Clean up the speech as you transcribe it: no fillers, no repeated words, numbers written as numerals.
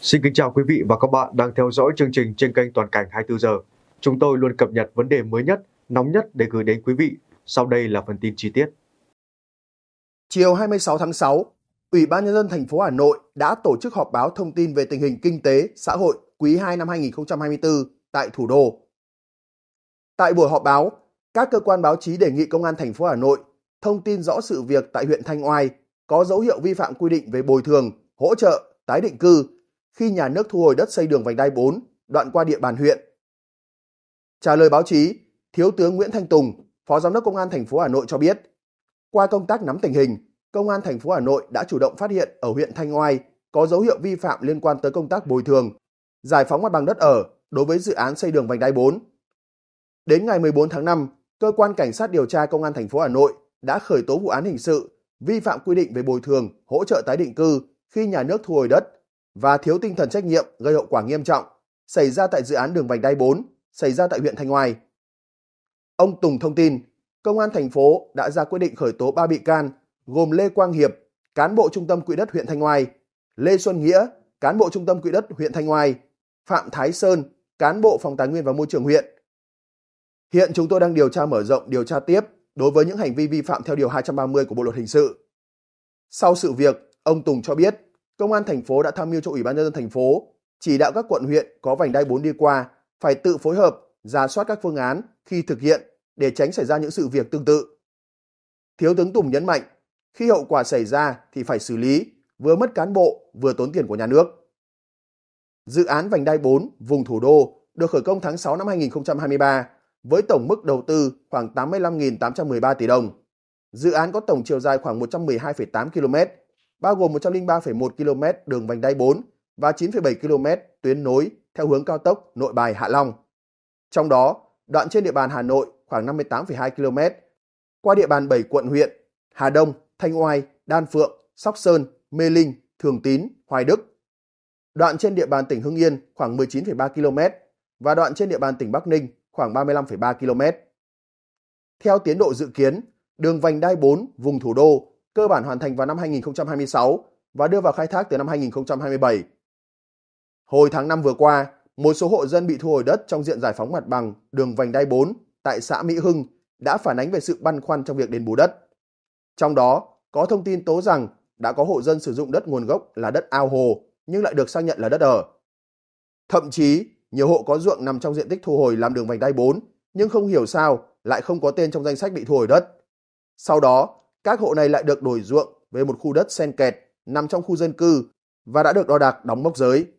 Xin kính chào quý vị và các bạn đang theo dõi chương trình trên kênh Toàn cảnh 24 giờ. Chúng tôi luôn cập nhật vấn đề mới nhất, nóng nhất để gửi đến quý vị. Sau đây là phần tin chi tiết. Chiều 26 tháng 6, Ủy ban nhân dân thành phố Hà Nội đã tổ chức họp báo thông tin về tình hình kinh tế, xã hội quý 2 năm 2024 tại thủ đô. Tại buổi họp báo, các cơ quan báo chí đề nghị Công an thành phố Hà Nội thông tin rõ sự việc tại huyện Thanh Oai có dấu hiệu vi phạm quy định về bồi thường, hỗ trợ, tái định cư khi nhà nước thu hồi đất xây đường vành đai 4 đoạn qua địa bàn huyện. Trả lời báo chí, Thiếu tướng Nguyễn Thanh Tùng, Phó Giám đốc Công an thành phố Hà Nội cho biết, qua công tác nắm tình hình, Công an thành phố Hà Nội đã chủ động phát hiện ở huyện Thanh Oai có dấu hiệu vi phạm liên quan tới công tác bồi thường, giải phóng mặt bằng đất ở đối với dự án xây đường vành đai 4. Đến ngày 14 tháng 5, cơ quan cảnh sát điều tra Công an thành phố Hà Nội đã khởi tố vụ án hình sự vi phạm quy định về bồi thường, hỗ trợ tái định cư khi nhà nước thu hồi đất và thiếu tinh thần trách nhiệm gây hậu quả nghiêm trọng xảy ra tại dự án đường vành đai 4 xảy ra tại huyện Thanh Oai. Ông Tùng thông tin, Công an thành phố đã ra quyết định khởi tố 3 bị can gồm Lê Quang Hiệp, cán bộ Trung tâm Quỹ đất huyện Thanh Oai, Lê Xuân Nghĩa, cán bộ Trung tâm Quỹ đất huyện Thanh Oai, Phạm Thái Sơn, cán bộ Phòng Tài nguyên và Môi trường huyện. Hiện chúng tôi đang điều tra tiếp đối với những hành vi vi phạm theo điều 230 của Bộ luật hình sự. Sau sự việc, ông Tùng cho biết, Công an thành phố đã tham mưu cho Ủy ban nhân dân thành phố chỉ đạo các quận huyện có vành đai 4 đi qua phải tự phối hợp, rà soát các phương án khi thực hiện để tránh xảy ra những sự việc tương tự. Thiếu tướng Tùng nhấn mạnh, khi hậu quả xảy ra thì phải xử lý, vừa mất cán bộ, vừa tốn tiền của nhà nước. Dự án vành đai 4 vùng thủ đô được khởi công tháng 6 năm 2023 với tổng mức đầu tư khoảng 85.813 tỷ đồng. Dự án có tổng chiều dài khoảng 112,8 km, bao gồm 103,1 km đường vành đai 4 và 9,7 km tuyến nối theo hướng cao tốc Nội Bài Hạ Long. Trong đó, đoạn trên địa bàn Hà Nội khoảng 58,2 km, qua địa bàn 7 quận huyện Hà Đông, Thanh Oai, Đan Phượng, Sóc Sơn, Mê Linh, Thường Tín, Hoài Đức. Đoạn trên địa bàn tỉnh Hưng Yên khoảng 19,3 km và đoạn trên địa bàn tỉnh Bắc Ninh khoảng 35,3 km. Theo tiến độ dự kiến, đường vành đai 4 vùng thủ đô cơ bản hoàn thành vào năm 2026 và đưa vào khai thác từ năm 2027. Hồi tháng 5 vừa qua, một số hộ dân bị thu hồi đất trong diện giải phóng mặt bằng đường vành đai 4 tại xã Mỹ Hưng đã phản ánh về sự băn khoăn trong việc đền bù đất. Trong đó, có thông tin tố rằng đã có hộ dân sử dụng đất nguồn gốc là đất ao hồ nhưng lại được xác nhận là đất ở. Thậm chí, nhiều hộ có ruộng nằm trong diện tích thu hồi làm đường vành đai 4 nhưng không hiểu sao lại không có tên trong danh sách bị thu hồi đất. Sau đó, các hộ này lại được đổi ruộng về một khu đất xen kẹt nằm trong khu dân cư và đã được đo đạc đóng mốc giới.